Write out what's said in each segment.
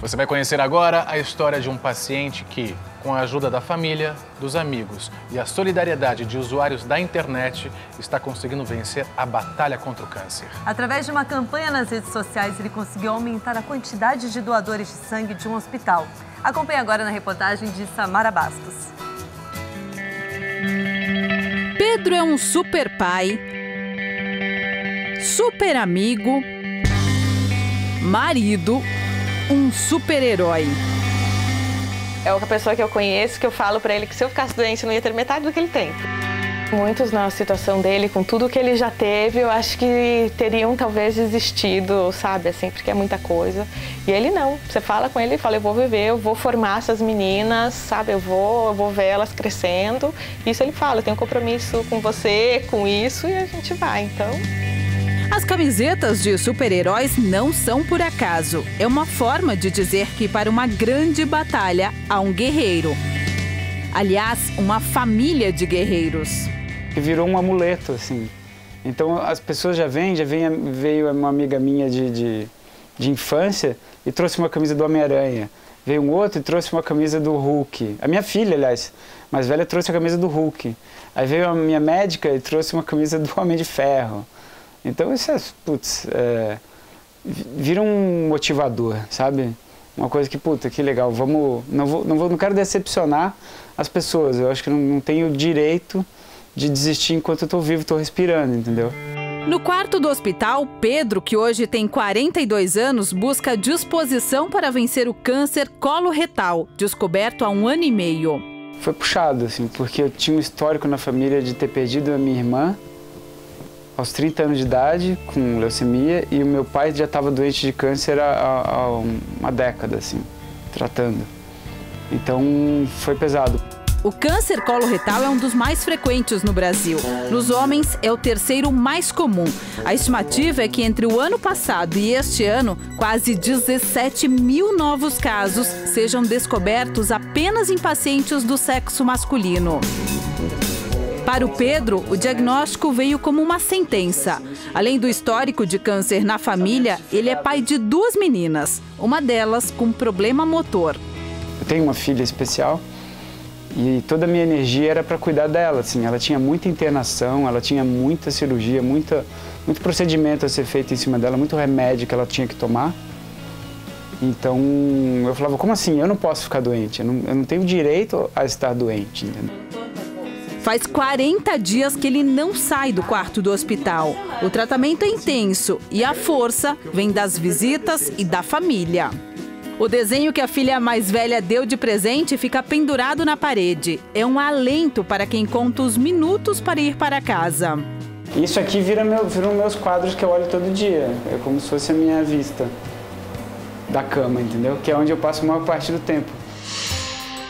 Você vai conhecer agora a história de um paciente que, com a ajuda da família, dos amigos e a solidariedade de usuários da internet, está conseguindo vencer a batalha contra o câncer. Através de uma campanha nas redes sociais, ele conseguiu aumentar a quantidade de doadores de sangue de um hospital. Acompanhe agora na reportagem de Samara Bastos. Pedro é um super pai, super amigo, marido, um super-herói. É uma pessoa que eu conheço, que eu falo pra ele que se eu ficasse doente eu não ia ter metade do que ele tem. Muitos na situação dele, com tudo que ele já teve, eu acho que teriam talvez desistido, sabe, assim, porque é muita coisa. E ele não. Você fala com ele e fala, eu vou viver, eu vou formar essas meninas, sabe, eu vou ver elas crescendo. Isso ele fala, eu tenho um compromisso com você, com isso, e a gente vai, então. As camisetas de super-heróis não são por acaso. É uma forma de dizer que para uma grande batalha há um guerreiro. Aliás, uma família de guerreiros. Que virou um amuleto, assim. Então as pessoas veio uma amiga minha de infância e trouxe uma camisa do Homem-Aranha. Veio um outro e trouxe uma camisa do Hulk. A minha filha, aliás, mais velha, trouxe a camisa do Hulk. Aí veio a minha médica e trouxe uma camisa do Homem de Ferro. Então isso é, putz, vira um motivador, sabe? Uma coisa que, puta, que legal, não quero decepcionar as pessoas. Eu acho que não tenho o direito de desistir enquanto eu tô vivo, tô respirando, entendeu? No quarto do hospital, Pedro, que hoje tem 42 anos, busca disposição para vencer o câncer coloretal, descoberto há 1 ano e meio. Foi puxado, assim, porque eu tinha um histórico na família de ter perdido a minha irmã aos 30 anos de idade, com leucemia, e o meu pai já estava doente de câncer há uma década, assim, tratando. Então, foi pesado. O câncer coloretal é um dos mais frequentes no Brasil. Nos homens, é o 3º mais comum. A estimativa é que entre o ano passado e este ano, quase 17 mil novos casos sejam descobertos apenas em pacientes do sexo masculino. Para o Pedro, o diagnóstico veio como uma sentença. Além do histórico de câncer na família, ele é pai de 2 meninas, uma delas com problema motor. Eu tenho uma filha especial e toda a minha energia era para cuidar dela. Assim, ela tinha muita internação, ela tinha muita cirurgia, muito procedimento a ser feito em cima dela, muito remédio que ela tinha que tomar. Então, eu falava, como assim? Eu não posso ficar doente, eu não tenho direito a estar doente, entendeu? Faz 40 dias que ele não sai do quarto do hospital. O tratamento é intenso e a força vem das visitas e da família. O desenho que a filha mais velha deu de presente fica pendurado na parede. É um alento para quem conta os minutos para ir para casa. Isso aqui viram meus quadros que eu olho todo dia. É como se fosse a minha vista da cama, entendeu? Que é onde eu passo a maior parte do tempo.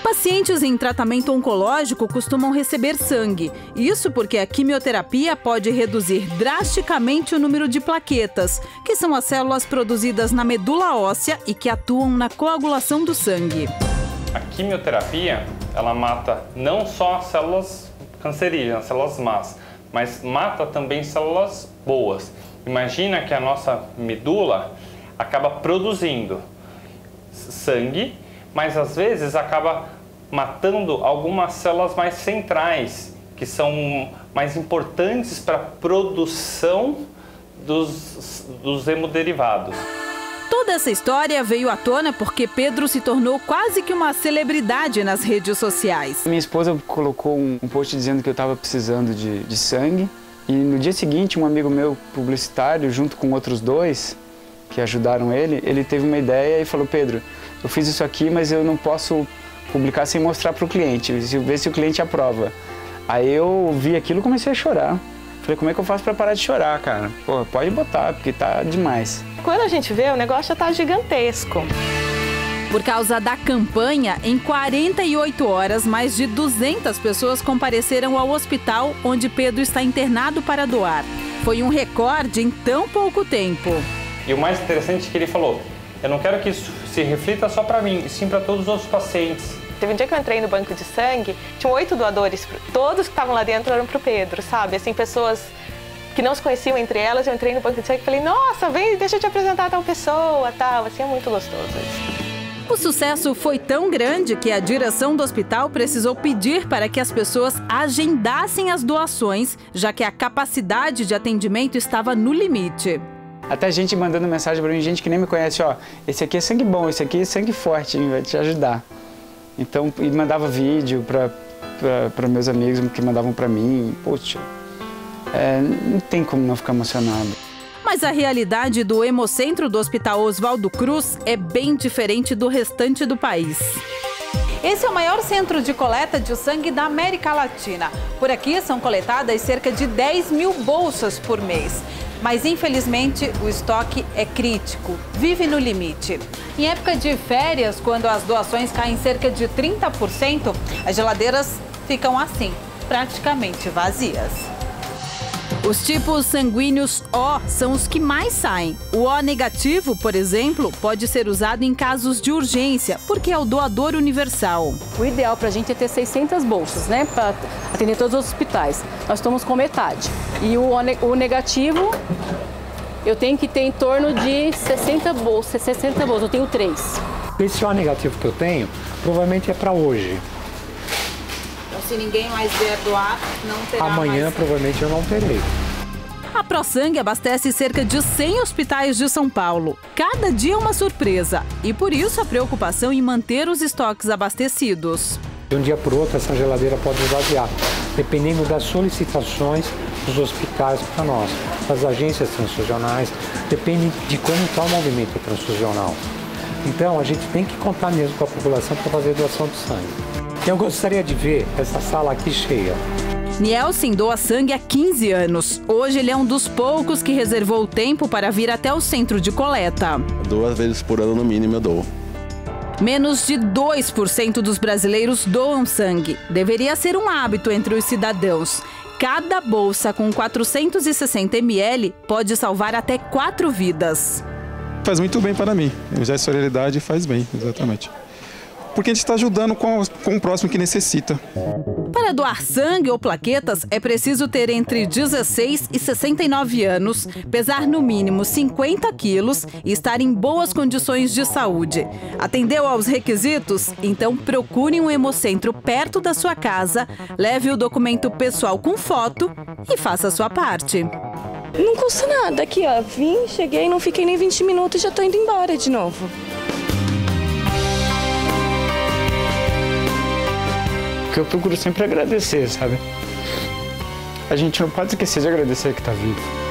Pacientes em tratamento oncológico costumam receber sangue. Isso porque a quimioterapia pode reduzir drasticamente o número de plaquetas, que são as células produzidas na medula óssea e que atuam na coagulação do sangue. A quimioterapia, ela mata não só células cancerígenas, células más, mas mata também células boas. Imagina que a nossa medula acaba produzindo sangue, mas às vezes acaba matando algumas células mais centrais, que são mais importantes para a produção dos hemoderivados. Toda essa história veio à tona porque Pedro se tornou quase que uma celebridade nas redes sociais. Minha esposa colocou um post dizendo que eu estava precisando de sangue, e no dia seguinte um amigo meu publicitário, junto com outros 2 que ajudaram ele teve uma ideia e falou, Pedro, eu fiz isso aqui, mas eu não posso publicar sem mostrar para o cliente, ver se o cliente aprova. Aí eu vi aquilo e comecei a chorar. Falei, como é que eu faço para parar de chorar, cara? Pô, pode botar, porque tá demais. Quando a gente vê, o negócio já tá gigantesco. Por causa da campanha, em 48 horas, mais de 200 pessoas compareceram ao hospital onde Pedro está internado para doar. Foi um recorde em tão pouco tempo. E o mais interessante é que ele falou, eu não quero que isso se reflita só para mim, e sim para todos os outros pacientes. Teve um dia que eu entrei no banco de sangue, tinham 8 doadores, todos que estavam lá dentro eram pro Pedro, sabe? Assim, pessoas que não se conheciam entre elas, eu entrei no banco de sangue e falei, nossa, vem, deixa eu te apresentar a tal pessoa, tal, assim, é muito gostoso isso. O sucesso foi tão grande que a direção do hospital precisou pedir para que as pessoas agendassem as doações, já que a capacidade de atendimento estava no limite. Até gente mandando mensagem para mim, gente que nem me conhece, ó, esse aqui é sangue bom, esse aqui é sangue forte, hein, vai te ajudar. Então, e mandava vídeo para meus amigos que mandavam para mim, poxa, não tem como não ficar emocionado. Mas a realidade do Hemocentro do Hospital Oswaldo Cruz é bem diferente do restante do país. Esse é o maior centro de coleta de sangue da América Latina. Por aqui são coletadas cerca de 10 mil bolsas por mês. Mas, infelizmente, o estoque é crítico, vive no limite. Em época de férias, quando as doações caem cerca de 30%, as geladeiras ficam assim, praticamente vazias. Os tipos sanguíneos O são os que mais saem. O O negativo, por exemplo, pode ser usado em casos de urgência, porque é o doador universal. O ideal para a gente é ter 600 bolsas, né, para atender todos os hospitais. Nós estamos com metade. E o negativo, eu tenho que ter em torno de 60 bolsas, eu tenho 3. Esse O negativo que eu tenho, provavelmente é para hoje. Se ninguém mais vier doar, não terá amanhã, mais... provavelmente, eu não terei. A ProSangue abastece cerca de 100 hospitais de São Paulo. Cada dia é uma surpresa. E por isso a preocupação em manter os estoques abastecidos. De um dia para o outro, essa geladeira pode esvaziar, dependendo das solicitações dos hospitais para nós, das agências transfusionais, depende de como está o movimento transfusional. Então, a gente tem que contar mesmo com a população para fazer doação de sangue. Eu gostaria de ver essa sala aqui cheia. Nielsen doa sangue há 15 anos. Hoje ele é um dos poucos que reservou o tempo para vir até o centro de coleta. 2 vezes por ano no mínimo eu dou. Menos de 2% dos brasileiros doam sangue. Deveria ser um hábito entre os cidadãos. Cada bolsa com 460 ml pode salvar até 4 vidas. Faz muito bem para mim. Já a solidariedade faz bem, exatamente. Porque a gente está ajudando com o próximo que necessita. Para doar sangue ou plaquetas, é preciso ter entre 16 e 69 anos, pesar no mínimo 50 quilos e estar em boas condições de saúde. Atendeu aos requisitos? Então procure um hemocentro perto da sua casa, leve o documento pessoal com foto e faça a sua parte. Não custa nada. Aqui, ó, vim, cheguei, não fiquei nem 20 minutos e já estou indo embora de novo. Eu procuro sempre agradecer, sabe? A gente não pode esquecer de agradecer que tá vivo.